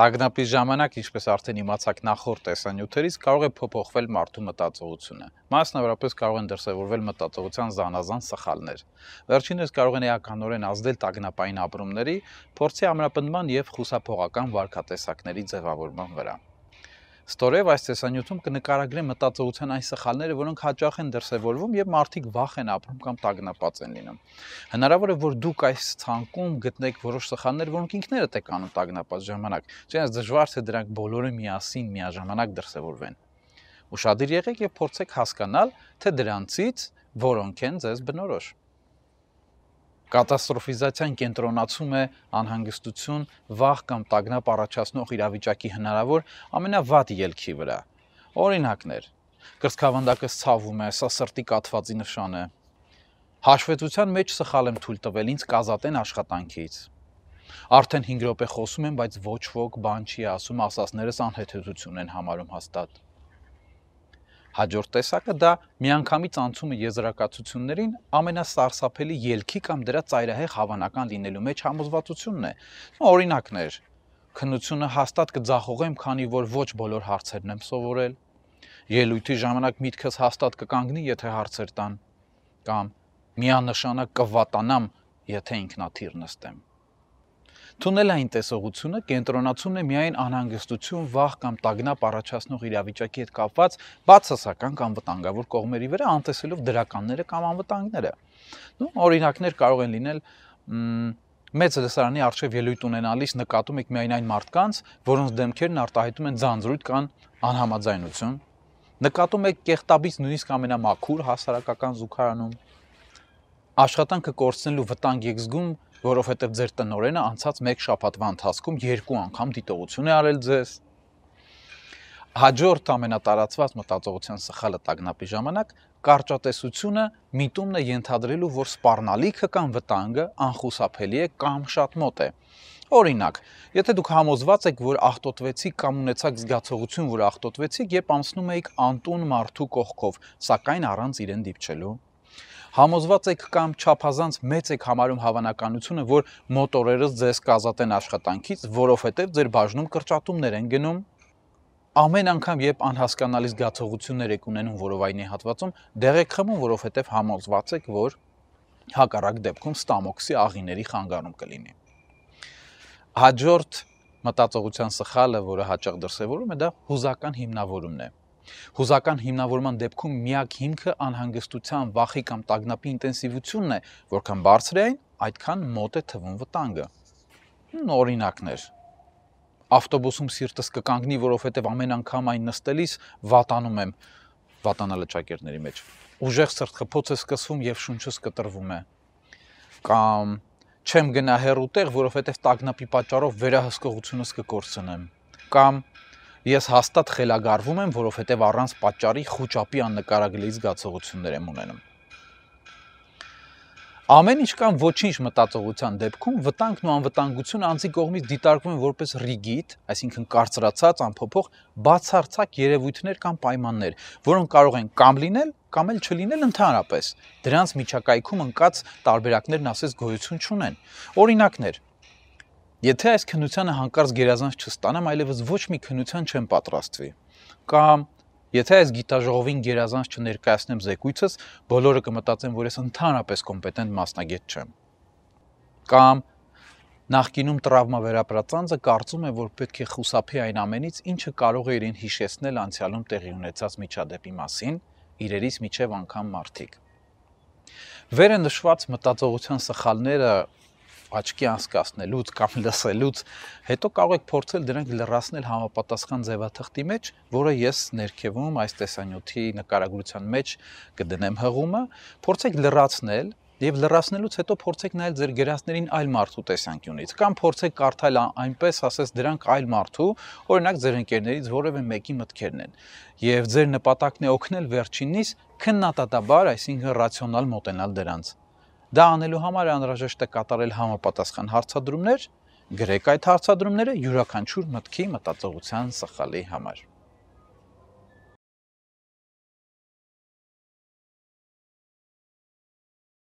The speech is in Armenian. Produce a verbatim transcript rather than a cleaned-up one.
Տագնապի ժամանակ, ինչպես արդեն իմացաք նախորդ տեսանյութերից, կարող է փոփոխվել մարդու մտածողությունը։ Մասնավորապես կարող են դրսևորվել մտածողության զանազան սխալներ։ Վերջինս կարող են էականորեն ազդել տագնապային ապրումների, փորձի ամրապնդման և խուսափողական վարքատեսակների ձևավորման վրա։ Ստորև այս տեսանյութում կնկարագրեն մտածողության այն սխալները, որոնք հաճախ են դրսևորվում և մարդիկ վախ են ապրում կամ տագնապած են լինում։ Հնարավոր է, որ դուք այս ցանկում գտնեք որոշ սխալներ, որոնք ինքներդ եք անում տագնապած ժամանակ, չնայած դժվար թե դրանք բոլորը միասին միաժամանակ դրսևորվեն։ Ուշադիր եղեք և փորձեք հասկանալ, թե դրանցից որոնք են ձեզ բնորոշ։ Կատաստրոֆիզացիան կենտրոնացում է անհանգստություն, վախ կամ տագնապ առաջացնող իրավիճակի հնարավոր ամենավատ ելքի վրա։ Օրինակներ. կրծքավանդակս ցավում է, սա սրտի կաթվածի նշան է։ Հաշվետվության մեջ սխալ եմ թույլ տվել, ինձ կազատեն աշխատանքից։ Արդեն հինգ րոպե խոսում եմ, բայց ոչ ոք բան չի ասում, ասածներս անհեթեթություն են համարում հաստատ։ Հաջորդ տեսակը դա միանգամից անցումը եզրակացություններին ամենասարսափելի ելքի կամ դրա ծայրահեղ հավանական լինելու մեջ համոզվածությունն է։ Օրինակներ. քննությունը հաստատ կձախողեմ, քանի որ ոչ բոլոր հարցերն եմ սովորել։ Ելույթի ժամանակ միտքս հաստատ կկանգնի, եթե հարցեր տան։ Կամ միանշանակ կվատանամ, եթե ինքնաթիռ նստեմ։ Թունելային տեսողությունը կենտրոնացումն է միայն անհանգստություն, վախ կամ տագնապ առաջացնող իրավիճակի հետ կապված բացասական կամ վտանգավոր կողմերի վրա, անտեսելով դրականները կամ անվտանգները։ Օրինակներ կարող են լինել մեծ լսարանի առջև ելույթ ունենալիս նկատում եք միայն այն մարդկանց, որոնց դեմքերն արտահայտում են ձանձրույթ կամ անհամաձայնություն, նկատում եք կեղտաբից նույնիսկ ամենամաքուր հասարակական զուգարանում, աշխատանքը կորցնելու վտանգ եք զգում, որովհետև ձեր տնօրենը անցած մեկ շաբաթվա ընթացքում երկու անգամ դիտողություն է արել ձեզ։ Հաջորդ ամենատարածված մտածողության սխալը տագնապի ժամանակ կարճատեսությունը միտումն է ենթադրելու, որ սպառնալիքը կամ վտանգը անխուսափելի է կամ շատ մոտ է։ Օրինակ, եթե դուք համոզված եք, որ աղտոտվեցիք կամ ունեցաք զգացողություն, որ աղտոտվեցիք, երբ անցնում էիք անտուն մարդու կողքով, սակայն առանց իրեն դիպչելու։ Համոզված եք կամ չափազանց մեծ եք համարում հավանականությունը, որ մոտ օրերս ձեզ կազատեն աշխատանքից, որովհետև ձեր բաժնում կրճատումներ են գնում։ Ամեն անգամ, երբ անհասկանալի զգացողություններ եք ունենում որովայնի հատվածում, դեղ եք խմում, որովհետև համոզված եք, որ հակառակ դեպքում ստամոքսի աղիների խանգարում կլինի։ Հաջորդ մտածողության սխալը, որը հաճախ դրսևորվում է, դա հուզական հիմնավորումն է։ Հուզական հիմնավորման դեպքում միակ հիմքը անհանգստության, վախի կամ տագնապի ինտենսիվությունն է, որքան բարձր է այն, այդքան մոտ է թվում վտանգը։ Օրինակներ. ավտոբուսում սիրտս կկանգնի, որովհետև ամեն անգամ այն նստելիս վատանում եմ վատանալը ճակերտների մեջ։ Ուժեղ սրտխփոց է սկսվում և շունչս կտրվում է։ Կամ չեմ գնա հեռու տեղ, որովհետև տագնապի պատճառով վերահսկողությունս կկորցնեմ։ Կամ Ես հաստատ խելագարվում եմ, որովհետև առանց պատճառի խուճապի աննկարագրելի զգացողություններ եմ ունենում։ Ամեն ինչ կամ ոչինչ մտածողության դեպքում վտանգն ու անվտանգությունը անձի կողմից դիտարկվում են որպես ռիգիդ, այսինքն կարծրացած, անփոփոխ, բացարձակ երևույթներ կամ պայմաններ, որոնք կարող են կամ լինել, կամ էլ չլինել ընդհանրապես։ Դրանց միջակայքում ընկած տարբերակներն ասես գոյություն չունեն։ Օրինակներ. Եթե այս քննությանը հանկարծ գերազանց չստանամ, այլևս ոչ մի քննության չեմ պատրաստվի։ Կամ եթե այս գիտաժողովին գերազանց չներկայացնեմ զեկույցս, բոլորը կմտածեն, որ ես ընդհանրապես կոմպետենտ մասնագետ չեմ։ Կամ նախկինում տրավմա վերապրած անձը կարծում է, որ պետք է խուսափի այն ամենից, ինչը կարող է իրեն հիշեցնել անցյալում տեղի ունեցած միջադեպի մասին, իրերից միջև անգամ մարդիկ։ Վերը նշված մտածողության սխալները աչքի անցկացնելուց կամ լսելուց հետո կարող եք փորձել դրանք լրացնել համապատասխան ձևաթղթի մեջ, որը ես ներքևում այս տեսանյութի նկարագրության մեջ կդնեմ հղումը, փորձեք լրացնել եւ լրացնելուց հետո փորձեք նայել ձեր գրածներին այլ մարդու տեսանկյունից, կամ փորձեք կարդալ այնպես, ասես դրանք այլ մարդու, օրինակ ձեր ընկերներից որևէ մեկի մտքերն են, եւ ձեր նպատակն է օգնել վերջինիս քննադատաբար, այսինքն ռացիոնալ մոտենալ դրանց։ Դա անելու համար անհրաժեշտ է կատարել համապատասխան հարցադրումներ, գրեք այդ հարցադրումները յուրաքանչյուր մտքի մտածողության սխալի համար։